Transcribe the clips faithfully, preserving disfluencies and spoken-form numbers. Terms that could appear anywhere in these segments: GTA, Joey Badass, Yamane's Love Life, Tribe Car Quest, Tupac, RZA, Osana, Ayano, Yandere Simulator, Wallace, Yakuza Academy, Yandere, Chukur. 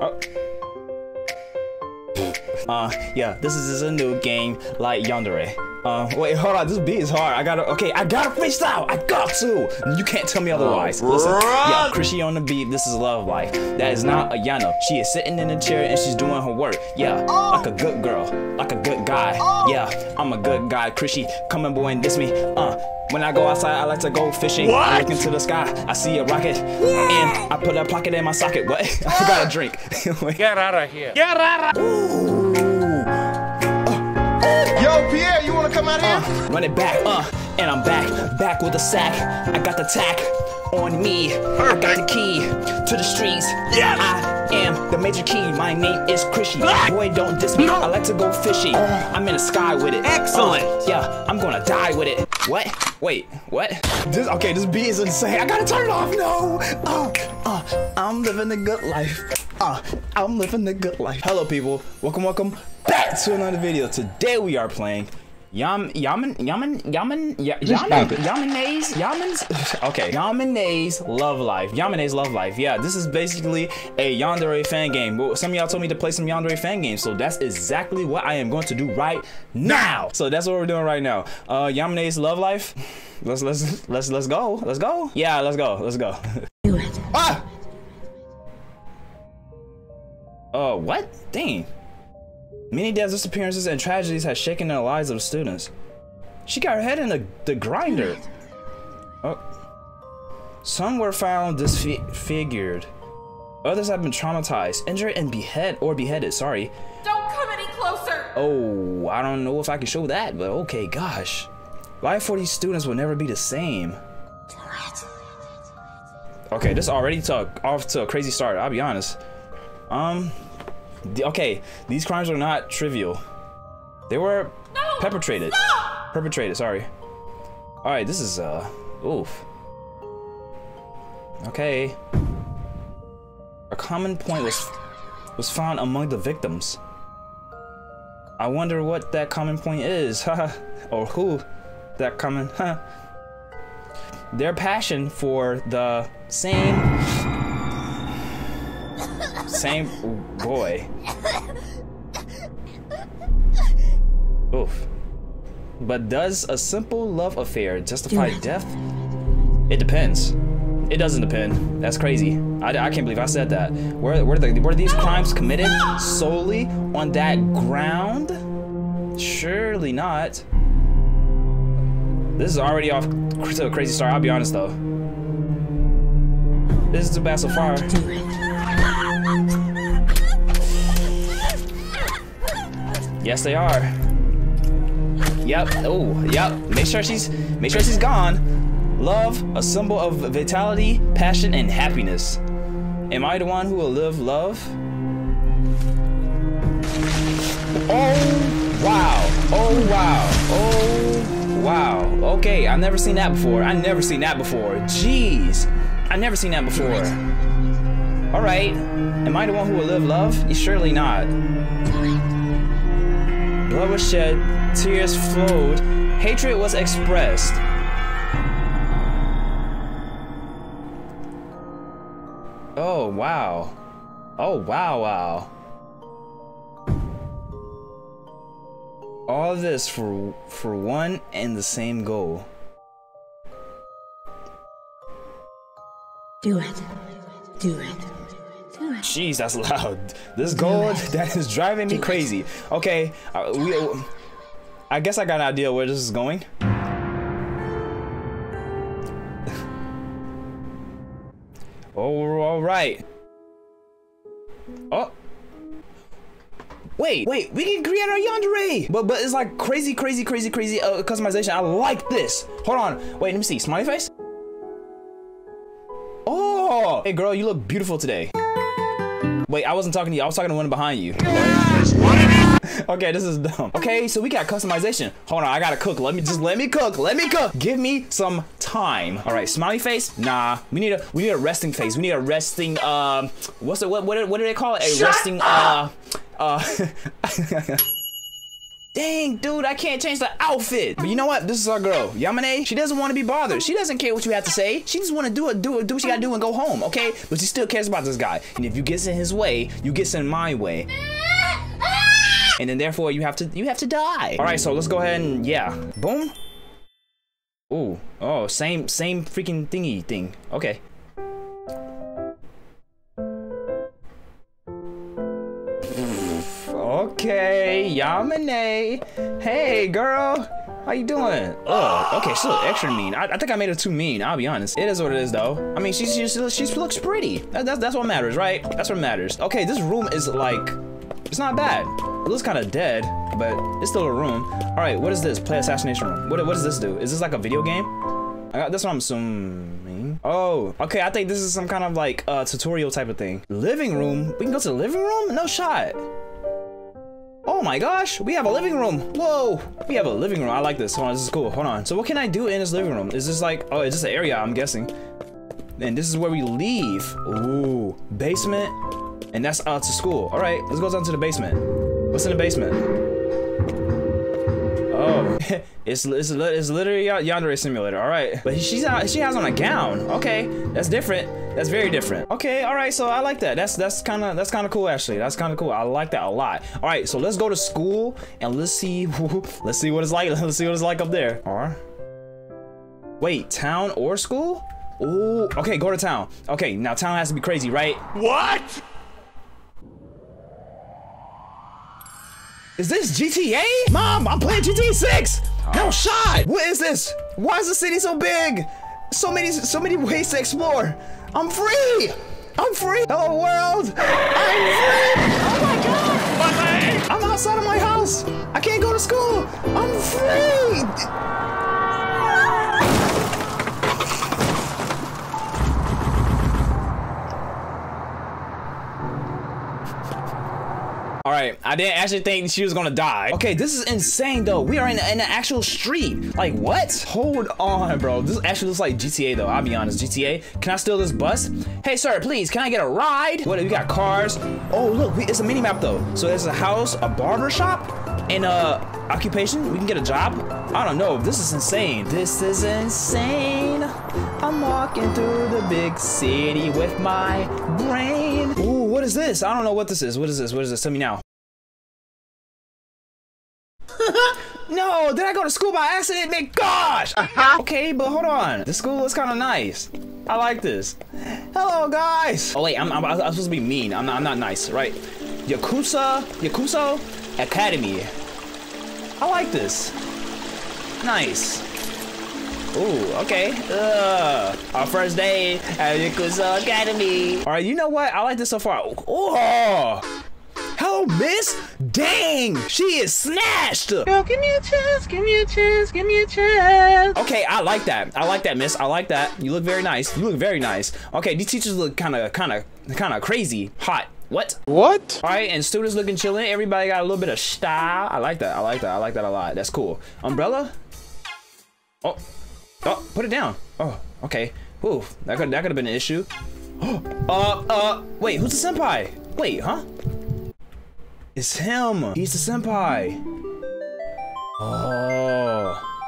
Oh. Uh, yeah, this is a new game like Yandere. Uh, wait, hold on, this beat is hard. I gotta, okay, I gotta freestyle! I got to! You can't tell me otherwise. Run. Listen, yeah, Chrissy on the beat, this is Love Life. That is not Ayano. She is sitting in a chair and she's doing her work. Yeah, oh. Like a good girl, like a good guy. Oh. Yeah, I'm a good guy. Chrissy, come and boy and diss me. Uh, when I go outside, I like to go fishing. What? I look into the sky, I see a rocket. Yeah. And I put a pocket in my socket. What? I forgot a drink. Get out of here. Get out of here. Yo, Pierre, you wanna come out here? Uh, run it back, uh, and I'm back, back with a sack. I got the tack on me. Perfect. I got the key to the streets. Yes. I am the major key. My name is Chrissy. Black. Boy, don't diss me. No. I like to go fishing. Uh, I'm in the sky with it. Excellent. Uh, yeah, I'm gonna die with it. What? Wait, what? This, okay, this beat is insane. I gotta turn it off. No. Oh, uh, I'm living a good life. Uh, I'm living the good life. Hello, people. Welcome, welcome back to another video. Today we are playing Yam Yaman Yaman Yaman Yamane's Yamane's. Okay, Yamane's Love Life. Yamane's Love Life. Yeah, this is basically a Yandere fan game. Well, some of y'all told me to play some Yandere fan games, so that's exactly what I am going to do right now. So that's what we're doing right now. Uh, Yamane's Love Life. Let's let's let's let's go. Let's go. Yeah, let's go. Let's go. Ah. Oh, uh, what? Dang. Many deaths, disappearances, and tragedies have shaken the lives of students. She got her head in the, the grinder. Oh. Some were found disfigured. Others have been traumatized, injured, and behead or beheaded, sorry. Don't come any closer! Oh, I don't know if I can show that, but okay, gosh. Life for these students will never be the same. Okay, this already took off to a crazy start, I'll be honest. Um, the, okay, these crimes are not trivial. They were no, perpetrated. Stop! Perpetrated, sorry. Alright, this is, uh, oof. Okay. A common point was, was found among the victims. I wonder what that common point is, haha, or who that common, huh. Their passion for the same... Same boy. Oof. But does a simple love affair justify death? It depends. It doesn't depend. That's crazy. I, I can't believe I said that. Were, were, the, were these crimes committed solely on that ground? Surely not. This is already off to a crazy start. I'll be honest though. This is too bad so far. Yes, they are. Yep. Oh, yep. Make sure she's, make sure she's gone. Love, a symbol of vitality, passion, and happiness. Am I the one who will live love? Oh wow! Oh wow! Oh wow! Okay, I've never seen that before. I've never seen that before. Jeez, I've never seen that before. All right. Am I the one who will live love? Surely not. Blood was shed, tears flowed, hatred was expressed. Oh, wow. Oh, wow, wow. All this for, for one and the same goal. Do it. Do it. Jeez, that's loud. This gold that is driving me crazy. Okay, uh, we, uh, I guess I got an idea where this is going. Oh, all right. Oh, wait, wait. We can create our Yandere, but but it's like crazy, crazy, crazy, crazy uh, customization. I like this. Hold on. Wait, let me see. Smiley face. Oh, hey girl, you look beautiful today. Wait, I wasn't talking to you. I was talking to one behind you. Okay, this is dumb. Okay, so we got customization. Hold on, I gotta cook. Let me just let me cook. Let me cook. Give me some time. All right, smiley face. Nah, we need a we need a resting face. We need a resting. Um, what's it? What what what do they call it? A Shut resting. Up. Uh, uh. Dang, dude, I can't change the outfit. But you know what? This is our girl, Yamane. She doesn't want to be bothered. She doesn't care what you have to say. She just want to do it, do it, do what she got to do and go home, okay? But she still cares about this guy. And if you get in his way, you get in my way. And then therefore you have to you have to die. All right, so let's go ahead and yeah. Boom. Ooh. Oh, same same freaking thingy thing. Okay. Okay, Yamane. Hey, girl. How you doing? Oh, okay, she looks extra mean. I, I think I made her too mean, I'll be honest. It is what it is, though. I mean, she, she, she, she looks pretty. That, that's, that's what matters, right? That's what matters. Okay, this room is like... It's not bad. It looks kind of dead, but it's still a room. All right, what is this? Play assassination room. What, what does this do? Is this like a video game? I got, that's what I'm assuming. Oh, okay, I think this is some kind of like uh, tutorial type of thing. Living room? We can go to the living room? No shot. Oh my gosh, we have a living room. Whoa, we have a living room. I like this. Hold on, this is cool. Hold on. So what can I do in this living room? Is this like, oh, it's just an area, I'm guessing. And this is where we leave. Ooh, basement. And that's out to school. All right, let's go down to the basement. What's in the basement? Oh, it's, it's, it's literally Yandere Simulator. All right, but she's out, she has on a gown. Okay, that's different. That's very different. Okay, all right, so I like that. That's that's kind of that's kind of cool actually. That's kind of cool. I like that a lot. All right, so let's go to school and let's see let's see what it's like. Let's see what it's like up there. Or wait, town or school? Ooh, okay, go to town. Okay, now town has to be crazy, right? What? Is this G T A? Mom, I'm playing G T A six. Oh. No shot. What is this? Why is the city so big? So many so many ways to explore. I'm free! I'm free! Hello world! I'm free! Oh my god! Bye-bye. I'm outside of my house! I can't go to school! I'm free! Alright, I didn't actually think she was gonna die. Okay, this is insane though. We are in, in an actual street. Like, what? Hold on, bro. This actually looks like G T A though. I'll be honest. G T A. Can I steal this bus? Hey, sir, please, can I get a ride? What, we got cars. Oh, look, we, it's a mini map though. So there's a house, a barber shop, and a occupation. We can get a job. I don't know. This is insane. This is insane. I'm walking through the big city with my brain. Ooh, what is this? I don't know what this is. What is this? What is this? Tell me now. No, did I go to school by accident? Man, gosh! Uh-huh. Okay, but hold on. This school looks kind of nice. I like this. Hello, guys! Oh, wait, I'm, I'm, I'm supposed to be mean. I'm not, I'm not nice, right? Yakuza, Yakuza Academy. I like this. Nice. Ooh, okay. Uh, our first day at Yakuza Academy. All right, you know what? I like this so far. Oh! Hello, miss? Dang, she is snatched. Yo, give me a chance, give me a chance, give me a chance. Okay, I like that. I like that, miss. I like that. You look very nice. You look very nice. Okay, these teachers look kind of, kind of, kind of crazy hot. What? What? All right, and students looking chilling. Everybody got a little bit of style. I like that. I like that. I like that a lot. That's cool. Umbrella? Oh, oh, put it down. Oh, okay. Ooh, that could, that could have been an issue. Oh, uh, uh, wait, who's the senpai? Wait, huh? It's him. He's the senpai. Oh.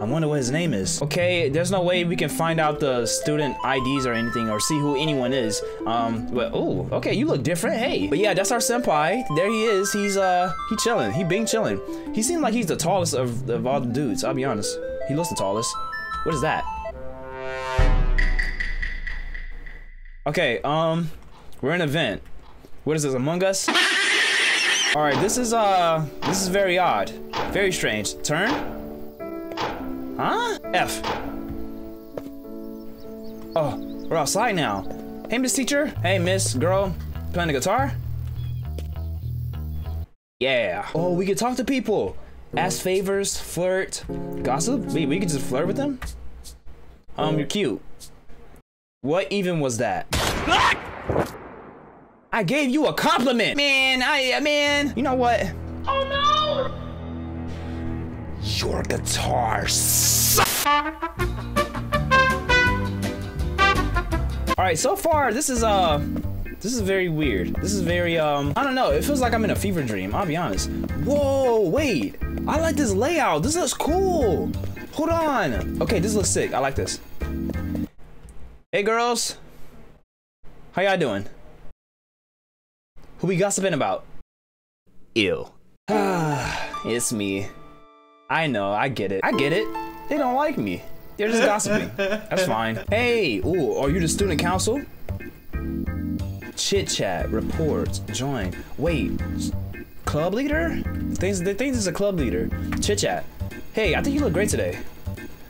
I wonder what his name is. Okay, there's no way we can find out the student I Ds or anything or see who anyone is. Um, but, oh, okay, you look different, hey. But yeah, that's our senpai. There he is. He's, uh, he chilling. He been chilling. He seemed like he's the tallest of, of all the dudes, I'll be honest. He looks the tallest. What is that? Okay, um, we're in an event. What is this, Among Us? All right, this is uh, this is very odd, very strange. Turn, huh? F. Oh, we're outside now. Hey, Miss Teacher. Hey, Miss Girl, playing the guitar. Yeah. Oh, we can talk to people, ask favors, flirt, gossip. Wait, we could just flirt with them. Um, you're cute. What even was that? I gave you a compliment. Man, I, man. You know what? Oh no! Your guitar sucks. All right, so far, this is, uh, This is very weird. This is very, um, I don't know. It feels like I'm in a fever dream. I'll be honest. Whoa, wait. I like this layout. This looks cool. Hold on. Okay, this looks sick. I like this. Hey, girls. How y'all doing? Who we gossiping about? Ew. Ah, it's me. I know. I get it. I get it. They don't like me. They're just gossiping. That's fine. Hey, ooh, are you the student council? Chit chat, reports, join. Wait, club leader? They think this is a club leader. Chit chat. Hey, I think you look great today.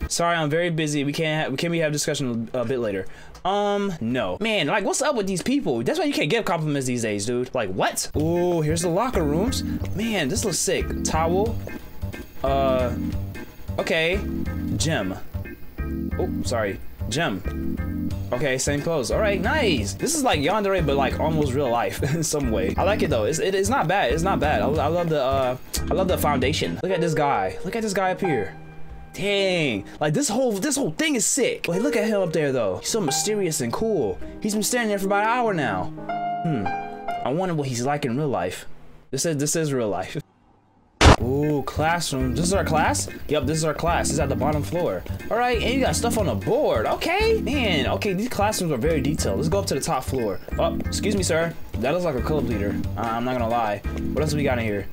Sorry, I'm very busy. We can't. We can't. We have discussion a bit later. Um, no, man. Like, what's up with these people? That's why you can't give compliments these days, dude. Like, what? Ooh, here's the locker rooms. Man, this looks sick. Towel. Uh, okay. Gym. Oh, sorry. Gym. Okay, same clothes. All right, nice. This is like Yandere, but like almost real life in some way. I like it though. It's it, it's not bad. It's not bad. I, I love the uh, I love the foundation. Look at this guy. Look at this guy up here. Dang. Like this whole this whole thing is sick. Wait, look at him up there though. He's so mysterious and cool. He's been standing there for about an hour now. Hmm. I wonder what he's like in real life. This is this is real life. Ooh, classroom. This is our class? Yep, this is our class. It's at the bottom floor. All right, and you got stuff on the board. Okay, man. Okay, these classrooms are very detailed. Let's go up to the top floor. Oh, excuse me, sir. That looks like a club leader. Uh, I'm not gonna lie. What else we got in here?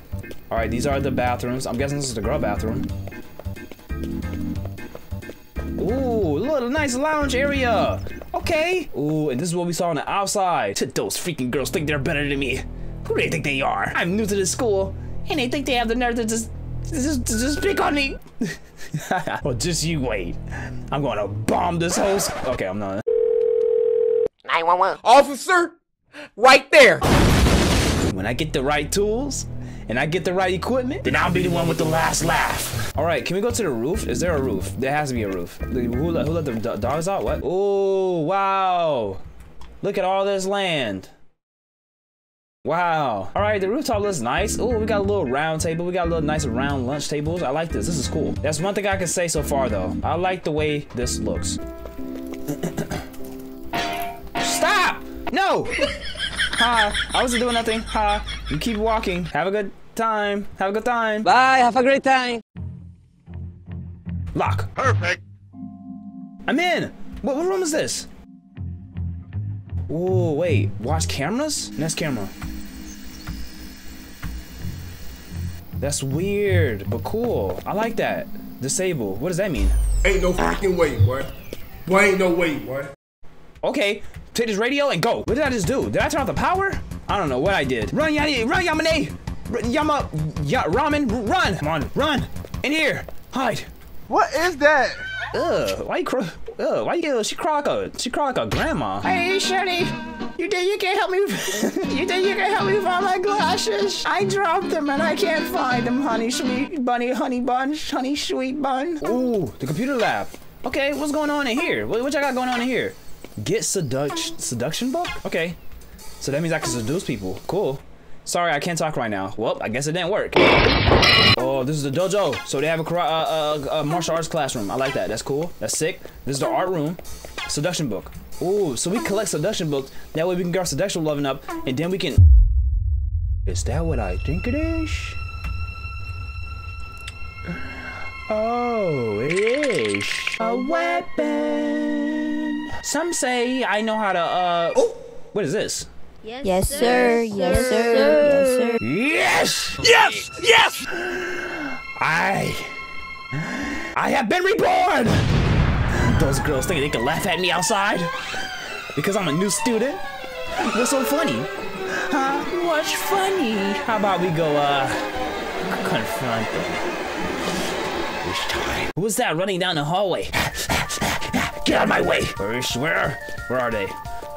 All right, these are the bathrooms. I'm guessing this is the girl bathroom. Ooh, little nice lounge area. Okay. Ooh, and this is what we saw on the outside. Those freaking girls think they're better than me. Who do they think they are? I'm new to this school. And they think they have the nerve to just, just, just pick on me. Well, just you wait. I'm gonna bomb this whole. Okay, I'm not. nine one one. Officer, right there. When I get the right tools and I get the right equipment, then I'll be the one with the last laugh. All right, can we go to the roof? Is there a roof? There has to be a roof. Who let, who let the dogs out? What? Oh, wow. Look at all this land. Wow. All right, the rooftop looks nice. Oh, we got a little round table. We got a little nice round lunch tables. I like this. This is cool. That's one thing I can say so far, though. I like the way this looks. Stop! No! Ha! I wasn't doing nothing. Ha! You keep walking. Have a good time. Have a good time. Bye. Have a great time. Lock. Perfect. I'm in. What, what room is this? Oh, wait. Watch cameras? Next camera. That's weird, but cool. I like that. Disable. What does that mean? Ain't no fucking way, boy. Boy, ain't no way, boy. Okay, take this radio and go. What did I just do? Did I turn off the power? I don't know what I did. Run, Yamane! Run, Yamane! Yama, ya, ramen, run! Come on, run! In here! Hide! What is that? Ugh, why you cro- Ugh, why you- she cry like a- she cry like a grandma. Hey, Shirley! You think you can help me- You think you can help me find my glasses? I dropped them and I can't find them, honey sweet bunny, honey bun, honey sweet bun. Ooh, the computer lab. Okay, what's going on in here? What, what y'all got going on in here? Get seduction- seduction book? Okay. So that means I can seduce people. Cool. Sorry, I can't talk right now. Well, I guess it didn't work. Oh, this is the dojo. So they have a, karate, uh, uh, a martial arts classroom. I like that. That's cool. That's sick. This is the art room. Seduction book. Ooh, so we collect seduction books. That way we can get our seduction loving up, and then we can... Is that what I think it is? Oh, it is. A weapon. Some say I know how to, uh... Oh! What is this? Yes, yes, sir. Sir. Yes, sir. Yes, sir. Yes, sir. Yes! Yes! Yes! I... I have been reborn! Those girls think they can laugh at me outside? Because I'm a new student? What's so funny? Huh? What's funny? How about we go, uh... confront them. It's time. Who's that running down the hallway? Get out of my way! Where's, where? Where are they?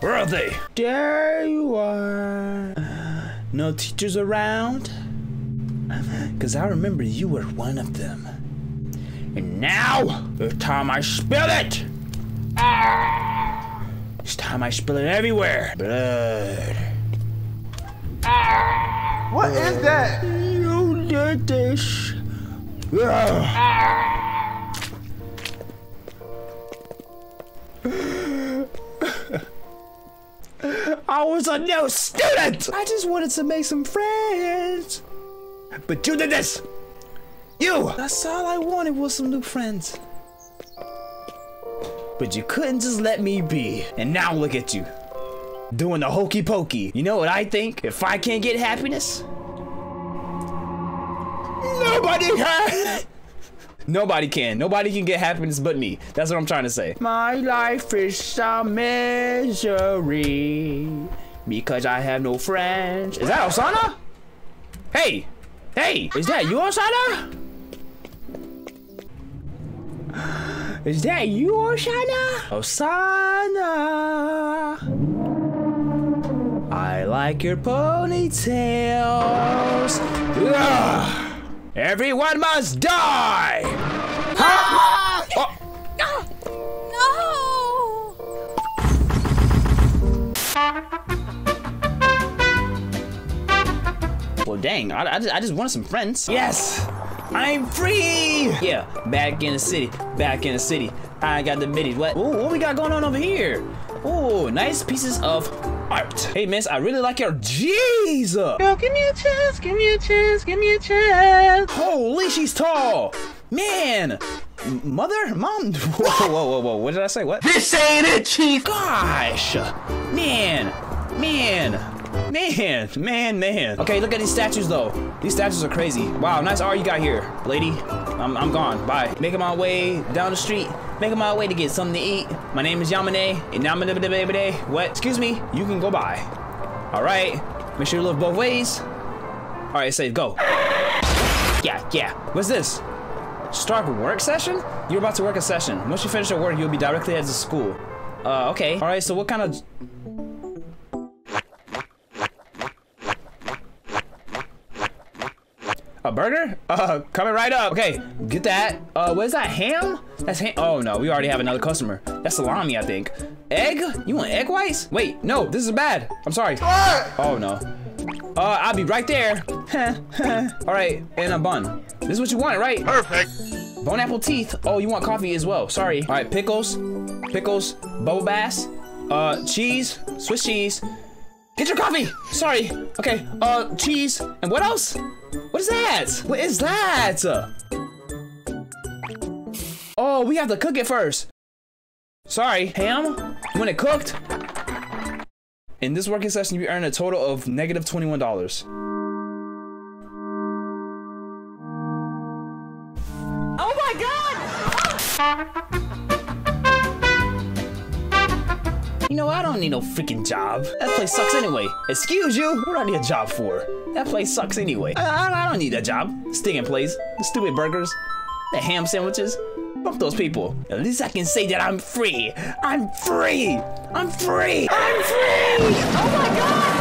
Where are they? There you are. No teachers around? Because I remember you were one of them. And now, it's time I spill it! Ah. It's time I spill it everywhere. Blood. Ah. What uh, is that? You did this. Ah. Ah. I was a new student! I just wanted to make some friends. But you did this! You! That's all I wanted was some new friends. But you couldn't just let me be. And now look at you, doing the hokey pokey. You know what I think? If I can't get happiness, nobody can! Nobody can. Nobody can get happiness but me. That's what I'm trying to say. My life is a misery because I have no friends. Is that Osana? Hey! Hey! Is that you, Osana? Is that you, Osana? Osana! I like your ponytails. Ugh. Everyone must die! Huh? Ah! Oh. No! Well, dang, I, I, just, I just wanted some friends. Yes! I'm free! Yeah, back in the city, back in the city. I got the middies. What? Ooh, what we got going on over here? Ooh, nice pieces of art. Hey, miss, I really like your jeans. Yo, give me a chance, give me a chance, give me a chance. Holy, she's tall. Man. Mother? Mom? Whoa, whoa, whoa, whoa. What did I say? What? This ain't it, Chief. Gosh. Man. Man. Man. Man, man. Okay, look at these statues, though. These statues are crazy. Wow, nice art you got here, lady. I'm, I'm gone. Bye. Making my way down the street. Making my way to get something to eat. My name is Yamane, and I'm a baby day. What? Excuse me. You can go by. All right. Make sure you look both ways. All right, save. Go. Yeah, yeah. What's this? Start work session? You're about to work a session. Once you finish your work, you'll be directly at the school. Uh, okay. All right. So what kind of? A burger? Uh, coming right up. Okay, get that. Uh, what is that? Ham? That's ham. Oh no, we already have another customer. That's salami, I think. Egg? You want egg whites? Wait, no, this is bad. I'm sorry. Oh no. Uh, I'll be right there. All right, and a bun. This is what you wanted, right? Perfect. Bone apple teeth. Oh, you want coffee as well. Sorry. All right, pickles, pickles, bubble bass, uh, cheese, Swiss cheese. Get your coffee. Sorry. Okay. Uh, cheese and what else? What is that? What is that? Oh, we have to cook it first. Sorry. Ham? When it cooked? In this working session, you earn a total of negative twenty-one dollars. Oh my God! You know, I don't need no freaking job. That place sucks anyway. Excuse you? What do I need a job for? That place sucks anyway. I, I, I don't need that job. Stinking place. The stupid burgers. The ham sandwiches. Fuck those people. At least I can say that I'm free. I'm free. I'm free. I'm free. Oh my God.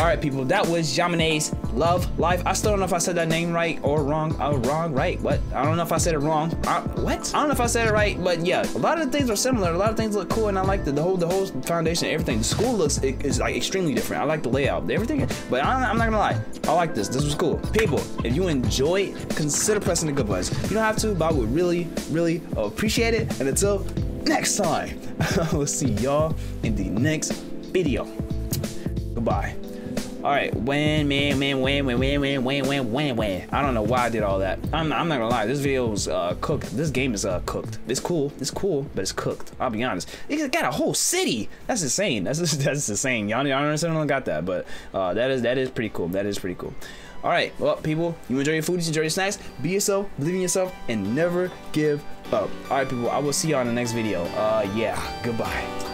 All right, people. That was Yamane's Love Life. I still don't know if I said that name right or wrong. Oh, wrong, right? What? I don't know if I said it wrong. I, what? I don't know if I said it right, but yeah, a lot of the things are similar. A lot of things look cool, and I like the, the whole the whole foundation, everything. The school looks it, is like extremely different. I like the layout, everything. But I, I'm not gonna lie, I like this. This was cool. People, if you enjoy, consider pressing the good buttons. You don't have to, but I would really, really appreciate it. And until next time, I will see y'all in the next video. Goodbye. All right, when, man, man, when, when, when, when, when, when, when, when. I don't know why I did all that. I'm, I'm not gonna lie, this video is uh, cooked. This game is uh, cooked. It's cool, it's cool, but it's cooked. I'll be honest. It got a whole city. That's insane. That's just, that's insane. Y'all understand? I don't got that, but uh, that is that is pretty cool. That is pretty cool. All right, well, people, you enjoy your food, you enjoy your snacks. Be yourself, believe in yourself, and never give up. All right, people, I will see y'all in the next video. Uh, yeah, goodbye.